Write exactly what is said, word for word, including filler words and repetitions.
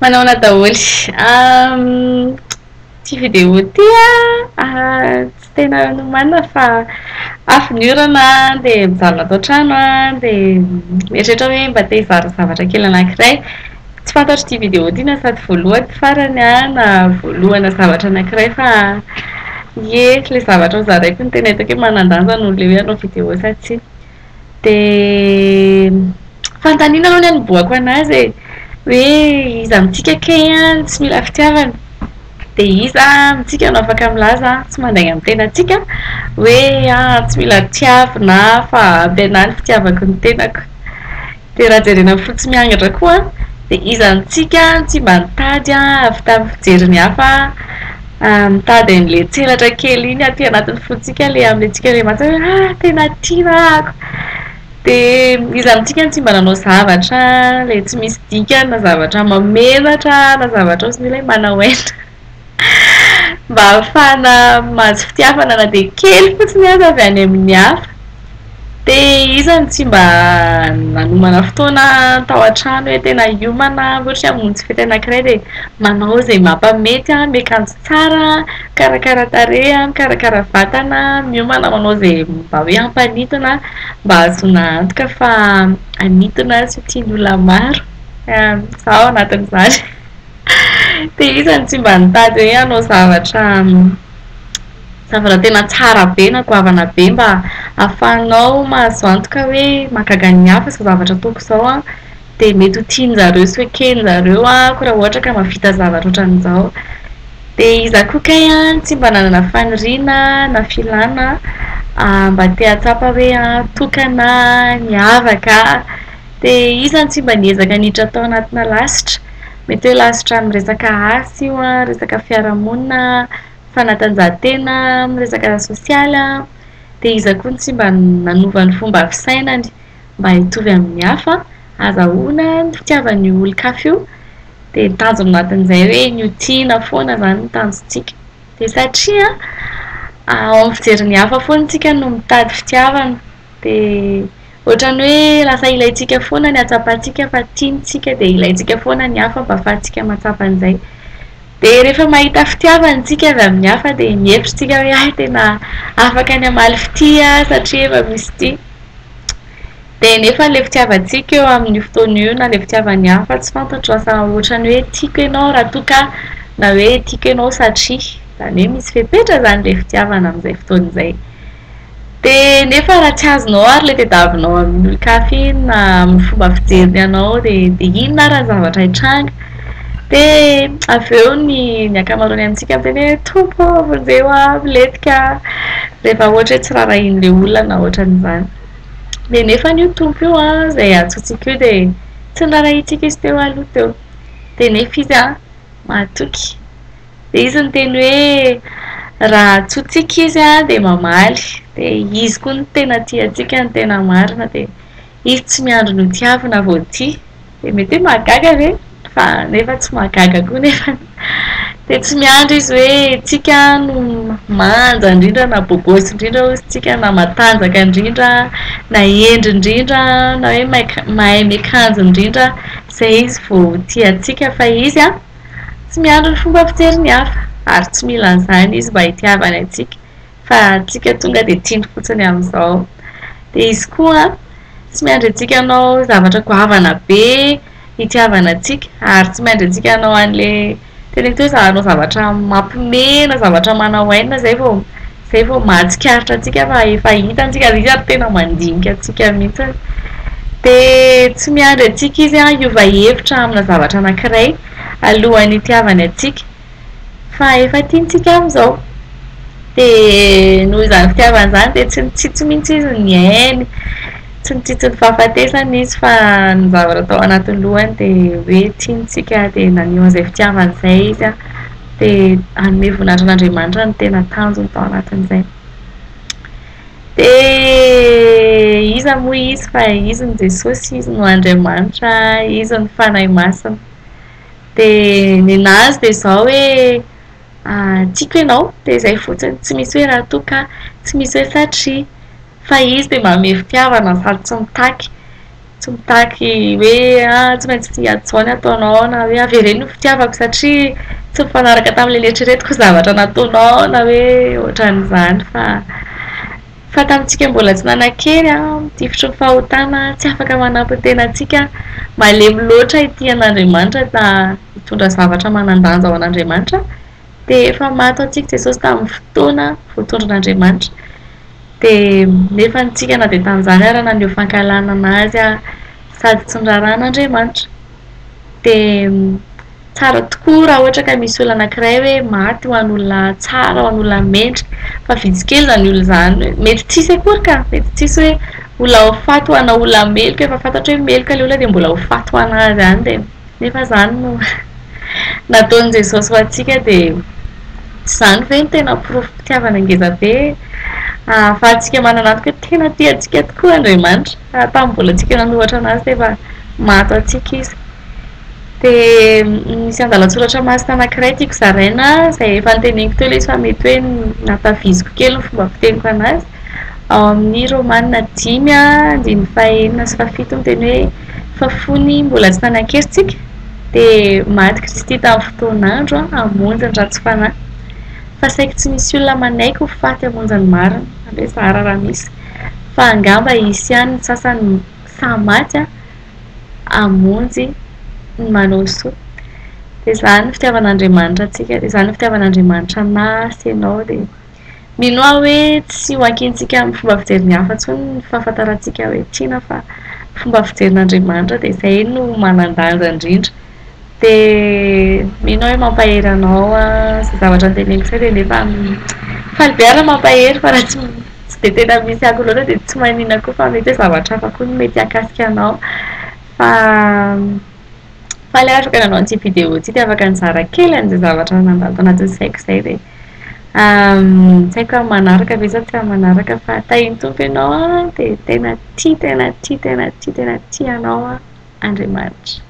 Manona daholo. Tsy video ty a, tsy tena nomanina fa afiniorana dia mijalona tao trano a, dia mieritreritra hoe mba te hivaro zavatra kely anankiray. Tsy fantatro ity video ty na sady voalohany farany a na voalohana zavatra anankiray fa ie ilay zavatra hozaraiko ny tena hitako hoe manandanja noho ilay hoe anao video sa tsy. Dia fantaniana aloha ny anoboako anazy e. Hoe iza mitsika keny a tsy mila fitiavana, dia iza mitsika no afaka milaza tsy mandainga amin'ny tenatsika hoe a tsy mila tiavina fa bena ny fitiavako ny tenako, dia raha jerena amin'ny fo tsy miangatra koa dia iza mitsika tsy mba nitady a avy tamin'ny fijeriny hafa mitady an'ilay tselatra kely iny aty anatin'ny fotsika ilay amintsika ilay matsy hoe a tena tiako. Dia izy amintsika tsy mba nanao zavatra ilay tsy misy dikany na zavatra mamelatra na zavatra tsy mila manaoena mba ahafahana mahazo fitiavana na dia kely fotsiny aza avy any amin'ny hafa. Dia izy tsy mba nanomana fotoana tao an-trano hoe tena iomana ohatry hamonjy fety anankiray dia manao izay mampamety a, miakanjo tsara, mikarakara tareha, mikarakara vatana, miomana manao izay mba hoe ampanintona mba ahazoana antoka fa anintona sy tian'ny olona maro izaho anatin'izany. Dia izy tsy mba nitady hoe hanao zavatra zavatra tena tsara be na goavana be mba ahafahanao mahazo antoka hoe mahagaga ny hafa izao zavatra toko izao a, dia mety ho tian'izareo sy hoe keny'izareo a koa raha ohatra ka mavita zavatra ohatran'izao. Dia iza koa kay a tsy mba nanana faniriana na filana mba te hatsapa hoe a tokana miavaka. Dia iza tsy mba niezaka niditra tao anatina lasitra, mety hoe lasitra miresaka asa io a, resaka fiarahamonina, fanatanjahantena, miresaka sosialy. Dia iza koa tsy mba nanova ny fomba fisainany mba hitovy amin'ny hafa azahoana ny fitiavan'ny olon-kafa io, dia tanjo anatin'izay hoe niotiana foana izany ny tanjontsika. Dia satria ao amin'ny fijerin'ny hafa foana tsika no mitady fitiavana, dia ohatrany hoe lasa ilayntsika foana ny atsapantsika fa tiantsika, dia ilayntsika foana ny hafa mba ahafahantsika mahatsapa an'izay. Dia rehefa mahita fitiavana tsika avy amin'ny hafa dia mihevitra tsika hoe ay tena afaka ny amaly fitia satria efa misy ity. Dia nefa ilay fitiavantsika eo amin'ny fotoana io na ilay fitiavan'ny hafa tsy fantatro lasa ohatrany hoe tiako ianao raha toa ka na hoe tiako ianao satria, izany hoe misy fepetra izany ilay fitiavana amin'izay fotoana izay. Dia nefa raha tsy azonao ary ilay tadiavinao amin'ny olon-kafa iny na amin'ny fomba fijeriny anao dia dia inona ary ny zavatra hitranga. Dia avy eo ny ankamaroany amintsika amin'izay hoe tompo vonjeo a miletika rehefa ohatra hoe tsy raharahin'ilay olona na ohatran'izany. Dia nefa io tompo io a izay atsotsika io dia tsy nirarahintsika izy teo aloha teo, dia nefa izy a mahatoky. Dia izy ny teny hoe raha atsotsika izy a dia mamaly, dia izy koa ny tena tiantsika ny tena marina, dia izy tsy miandry no tiavina voaty. Dia mety hoe mahagaga ve fa nefa tsy mahagaga koa nefa. Dia tsy miandry izy hoe tsika no manja indrindra na bobosy indrindra ozy tsika na matanjaka indrindra na endry indrindra na hoe mahay miakanjo indrindra, izay izy vao tiantsika fa izy a tsy miandry ny fomba fijeriny hafa ary tsy mila an'izany izy mba hitiavana antsika fa tsika tonga dia tiany fotsiny amin'izao. Dia izy koa tsy miandry antsika anao zavatra goavana be hitiavana antsika ary tsy miandry antsika anao an'ilay teny toe zahanao zavatra mampimena zavatra manahoaina izay vao izay vao mahatsikaritra antsika fa efa hitantsika izy ary tena mandinika antsika mihitsy. Dia tsy miandry antsika izy a hiova hevitra amina zavatra anankiray alohan'ny hitiavana antsika fa efa tiantsika amin'izao. Dia noho izany fitiavana izany dia tsy mitsitsy mihitsy izy ny ainy, tsy mitsitsy ny fahafatesana izy fa ny zavatra tao anatin'ny lohany dia hoe tiantsika dia naneo an'izay fitiavana izay izy a, dia hanome voninahitran'Andriamanitra ny tena tanjony tao anatin'izay. Dia iza moa izy fa izy ny Jesosy, izy no Andriamanitra, izy ny fanahy masina. Dia ny anazy dia izao hoe tiako ianao, dia izay fotsiny, tsy misy hoe raha toa ka, tsy misy hoe satria fa izy dia manome fitiavana sady tsy mitaky. taki vea, cum ești iațoana to non, avea veren, nu putea văxa și cum fanar că tam lele ciret cu zava, tona to non, avea o tranzan, fa. Fa tam țicem bolați, na nacherea, tifșu fautana, ți-a făcut mana pute na țica, mai lem loța i tia na remanța, da, tu da sava cea mana danza o na remanța, te fa mato țic te sos tam ftona, futur na remanța. Te nefa ny tsika na dia tanjahera na neo fankalana anazy sady tsy nirarana Andriamanitra dia tsara tokoa raha ohatra ka misy olona anankiray hoe maty ho an'olona tsara ho an'olona mendrika fa vitsy kely zany olona izany mety tsisy akory ka mety tsisy hoe olona ho faty ho anao olona melika efa fantatra hoe melika ilay olona dia mbola ho faty ho anazy ihany dia nefa izany no nataon'i Jesosy ho antsika dia tsy izany ve ny tena porofo mpitiavana ngeza be. Ahafahantsika manana azy hoe tena tiantsika tokoa Andriamanitra tamin'ny mbola tsika nanohatra anazy dia mato antsika izy dia misy andalan-tsoratra masina anankiray tiako zaraina izay efa noteneniko teo ilay izy fa mety hoe natafiziko kely ny fomba fiteniko anazy ao amin'ny Romanina dimy andininy fahaenina sy fahafito miteny hoe fa fony mbola tsy nanan-keritsika dia maty Kristy tamin'ny fotoan'andro hamonjy ny ratsy fanahy fa saiky tsy misy olona manaiky ho faty hamonjany marina andreo zara raha misy fa angamba izy ihany ny sasany samaty hamonjy ny manao soa dia izany ny fitiavan'Andriamanitra antsika dia izany ny fitiavan'Andriamanitra nasy ianao dia minoa hoe tsy ho ankintsika amin'ny fomba fijeriny hafa ntsony ny fahafantarantsika hoe tiana fa fomba fijerin'Andriamanitra dia izay no manan-danja indrindra. Dia minoa hoe mampahery anao izay zavatra noteneniko teo dia nefa faly be ary mampahery fa raha tsy dia tena misy ako loatra dia tsy maninona koa fa mety hoe zavatra hafa koa no mety hakasika anao fa faly ary afaka nanao an'ity vidéo ity dia afaka nizara kely an'izay zavatra nandalo tao anatin'ny saiko izay dia tsy haiko amin'ny manaraka ve sa tsy amin'ny manaraka fa tahiny tompo ianao dia tena tia tena tia tena tia tena tia anao Andriamanitra.